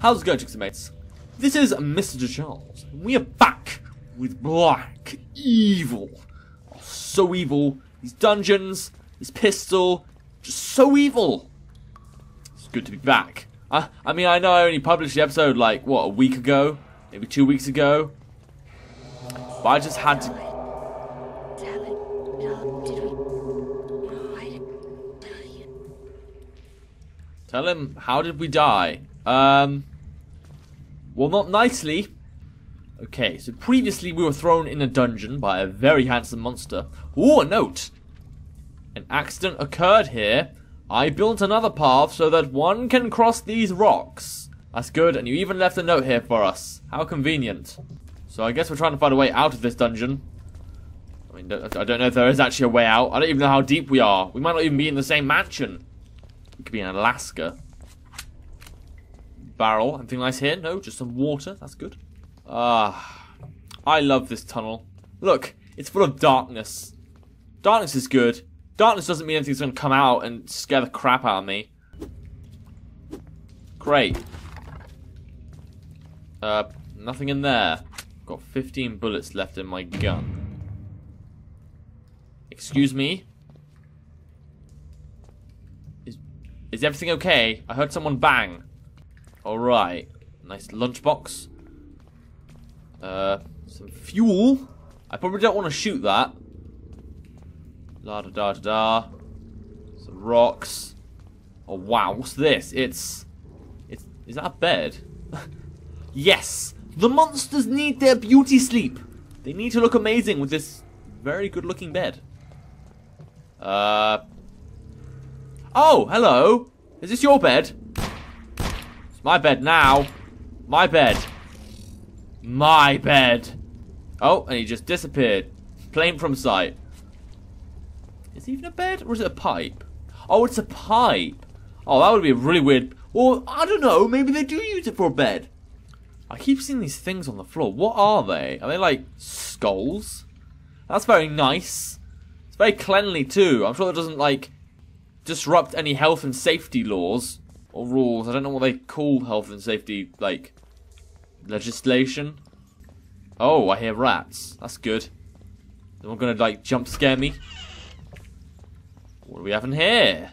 How's it going, Chicks and Mates? This is Mr. Jacharles, and we are back with Black Evil. Oh, so evil. These dungeons, this pistol, just so evil. It's good to be back. I mean, I know I only published the episode, like, what, a week ago? Maybe 2 weeks ago? But I just had to... Tell him, how did we die? Well, not nicely. Okay, so previously we were thrown in a dungeon by a very handsome monster. Ooh, a note! An accident occurred here. I built another path so that one can cross these rocks. That's good, and you even left a note here for us. How convenient. So I guess we're trying to find a way out of this dungeon. I mean, I don't know if there is actually a way out. I don't even know how deep we are. We might not even be in the same mansion. It could be in Alaska. Barrel. Anything nice here? No, just some water. That's good. Ah, I love this tunnel. Look, it's full of darkness. Darkness is good. Darkness doesn't mean anything's going to come out and scare the crap out of me. Great. Nothing in there. Got 15 bullets left in my gun. Excuse me? Is everything okay? I heard someone bang. Alright. Nice lunchbox. Some fuel. I probably don't want to shoot that. La-da-da-da-da. Some rocks. Oh, wow. What's this? Is that a bed? Yes! The monsters need their beauty sleep. They need to look amazing with this very good-looking bed. Oh, hello. Is this your bed? It's my bed now. My bed. My bed. Oh, and he just disappeared. Plain from sight. Is it even a bed or is it a pipe? Oh, it's a pipe. Oh, that would be really weird. Or, I don't know, maybe they do use it for a bed. I keep seeing these things on the floor. What are they? Are they like skulls? That's very nice. It's very cleanly too. I'm sure that doesn't like... disrupt any health and safety laws or rules. I don't know what they call health and safety, like, legislation. Oh, I hear rats. That's good. They're not gonna, like, jump scare me. What do we have in here?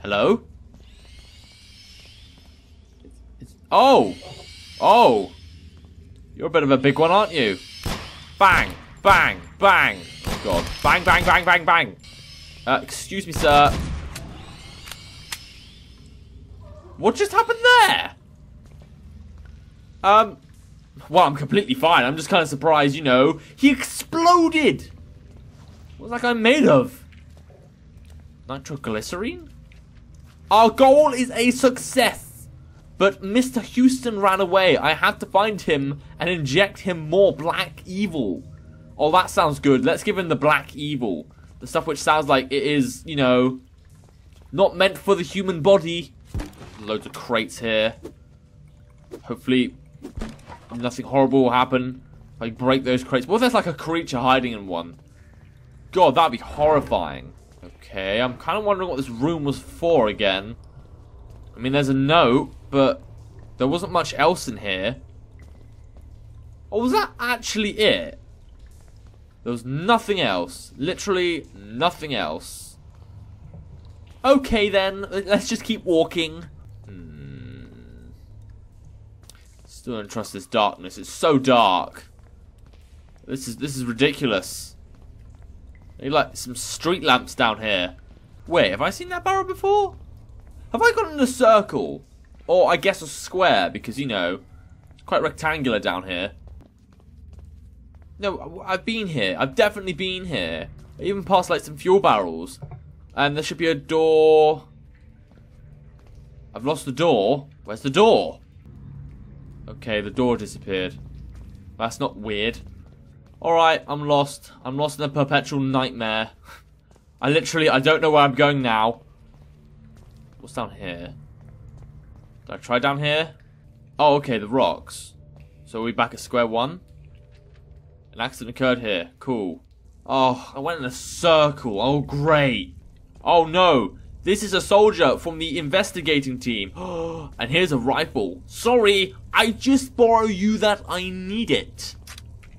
Hello? Oh! Oh! You're a bit of a big one, aren't you? Bang! Bang! Bang! Oh, God. Bang, bang, bang, bang, bang! Excuse me, sir. What just happened there? Well, I'm completely fine. I'm just kind of surprised, you know. He exploded! What's that guy made of? Nitroglycerine? Our goal is a success! But Mr. Houston ran away. I had to find him and inject him more black evil. Oh, that sounds good. Let's give him the black evil. The stuff which sounds like it is, you know, not meant for the human body. Loads of crates here. Hopefully nothing horrible will happen. If I break those crates. What if there's like a creature hiding in one? God, that'd be horrifying. Okay, I'm kind of wondering what this room was for again. I mean, there's a note, but there wasn't much else in here. Oh, was that actually it? There was nothing else. Literally nothing else. Okay then, let's just keep walking. Still don't trust this darkness. It's so dark. This is ridiculous. They like some street lamps down here. Wait, have I seen that barrel before? Have I gotten in a circle? Or I guess a square, because you know, it's quite rectangular down here. No, I've been here. I've definitely been here. I even passed like some fuel barrels. And there should be a door. I've lost the door. Where's the door? Okay, the door disappeared. That's not weird. Alright, I'm lost. I'm lost in a perpetual nightmare. I don't know where I'm going now. What's down here? Did I try down here? Oh, okay, the rocks. So are we back at square one? An accident occurred here. Cool. Oh, I went in a circle. Oh, great. Oh, no. This is a soldier from the investigating team. And here's a rifle. Sorry, I just borrow you that. I need it.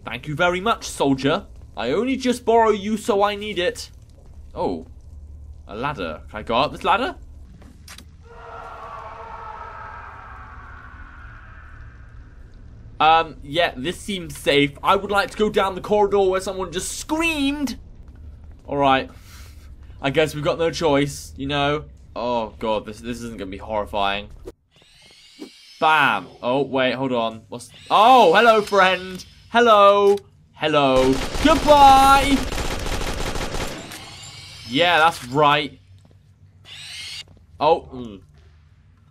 Thank you very much, soldier. I only just borrow you so I need it. Oh, a ladder. Can I go up this ladder? Yeah, this seems safe. I would like to go down the corridor where someone just screamed. Alright. I guess we've got no choice, you know. Oh, God, this isn't going to be horrifying. Bam. Oh, wait, hold on. What's... Oh, hello, friend. Hello. Hello. Goodbye. Yeah, that's right. Oh,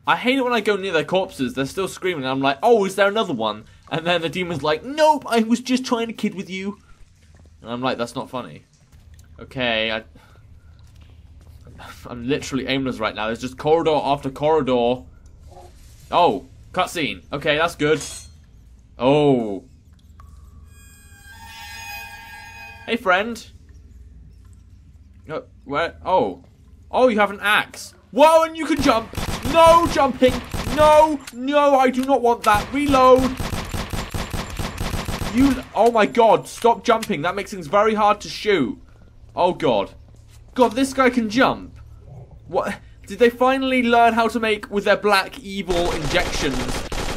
I hate it when I go near their corpses. They're still screaming. I'm like, oh, is there another one? And then the demon's like, nope, I was just trying to kid with you. And I'm like, that's not funny. Okay, I'm literally aimless right now. There's just corridor after corridor. Oh, cutscene. Okay, that's good. Oh. Hey, friend. Where? Oh. Oh, you have an axe. Whoa, and you can jump. No jumping. No, no, I do not want that. Reload. You, oh my God, stop jumping. That makes things very hard to shoot. Oh God. God, this guy can jump. What? Did they finally learn how to make with their Black Evil injections?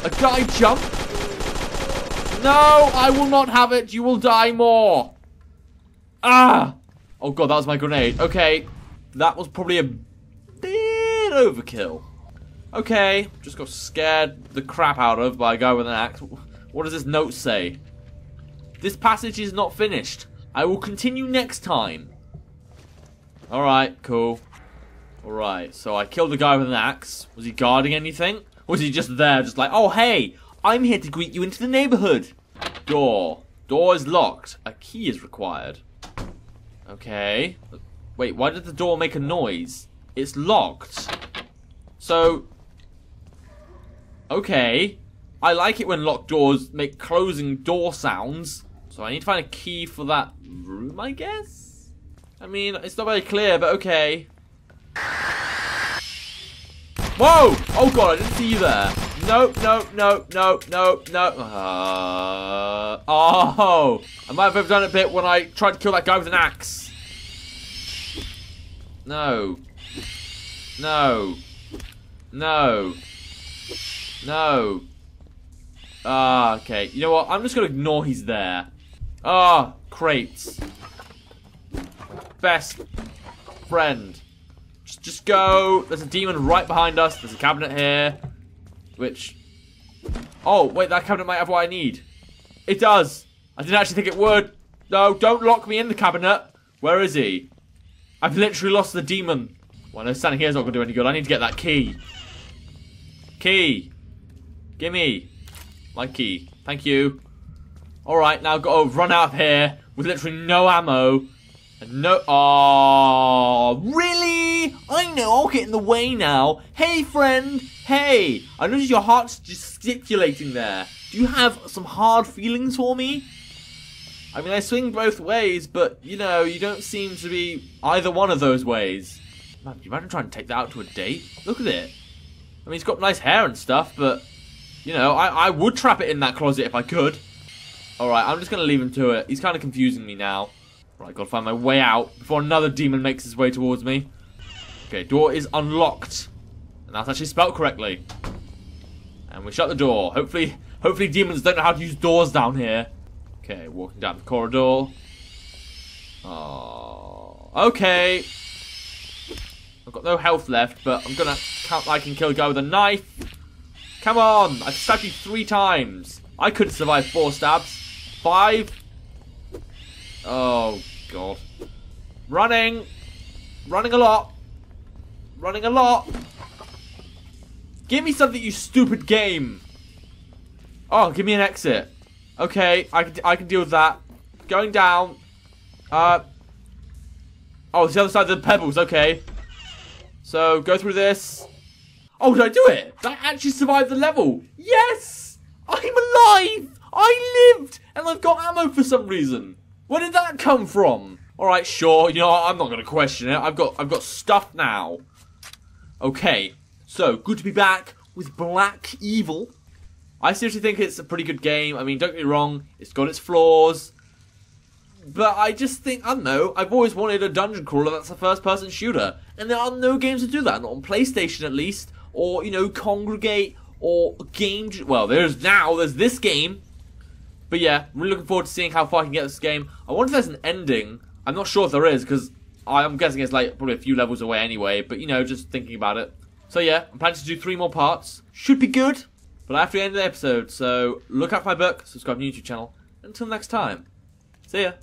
A guy jump? No, I will not have it. You will die more. Ah. Oh God, that was my grenade. Okay. That was probably a bit overkill. Okay. Just got scared the crap out of by a guy with an axe. What does this note say? This passage is not finished. I will continue next time. Alright, cool. Alright, so I killed the guy with an axe. Was he guarding anything? Or was he just there, just like, oh hey, I'm here to greet you into the neighborhood. Door. Door is locked. A key is required. Okay. Wait, why did the door make a noise? It's locked. So, okay. I like it when locked doors make closing door sounds. So I need to find a key for that room, I guess? I mean, it's not very clear, but okay. Whoa! Oh God, I didn't see you there. No, no, no, no, no, no. Oh, I might have overdone it a bit when I tried to kill that guy with an axe. No. No. No. No. Ah, okay. You know what? I'm just gonna ignore he's there. Ah, crates. Best friend. Just go. There's a demon right behind us. There's a cabinet here. Which... Oh, wait, that cabinet might have what I need. It does. I didn't actually think it would. No, don't lock me in the cabinet. Where is he? I've literally lost the demon. Well, no, standing here is not going to do any good. I need to get that key. Key. Gimme. My key. Thank you. Alright, now I've got to run out of here with literally no ammo. No, oh, really? I know, I'll get in the way now. Hey, friend, hey, I noticed your heart's gesticulating there. Do you have some hard feelings for me? I mean, I swing both ways, but, you know, you don't seem to be either one of those ways. Man, you might try and take that out to a date. Look at it. I mean, it's got nice hair and stuff, but, you know, I would trap it in that closet if I could. All right, I'm just going to leave him to it. He's kind of confusing me now. Right, gotta find my way out before another demon makes his way towards me. Okay, door is unlocked. And that's actually spelled correctly. And we shut the door. Hopefully demons don't know how to use doors down here. Okay, walking down the corridor. Oh, okay. I've got no health left, but I'm gonna count I can kill a guy with a knife. Come on, I've stabbed you 3 times. I couldn't survive 4 stabs. 5. Oh, God. Running. Running a lot. Running a lot. Give me something, you stupid game. Oh, give me an exit. Okay, I can deal with that. Going down. Oh, it's the other side of the pebbles. Okay. So, go through this. Oh, did I do it? Did I actually survive the level? Yes! I'm alive! I lived! And I've got ammo for some reason. Where did that come from? All right, sure. You know, I'm not gonna question it. I've got stuff now. Okay, so good to be back with Black Evil. I seriously think it's a pretty good game. I mean, don't get me wrong, it's got its flaws. But I just think, I don't know, I've always wanted a dungeon crawler that's a first-person shooter. And there are no games that do that, not on PlayStation at least. Or, you know, Congregate, or Game... Well, there's this game. But yeah, really looking forward to seeing how far I can get this game. I wonder if there's an ending. I'm not sure if there is, because I'm guessing it's like probably a few levels away anyway. But, you know, just thinking about it. So yeah, I'm planning to do 3 more parts. Should be good. But I have to end the episode, so look out for my book, subscribe to my YouTube channel. Until next time, see ya.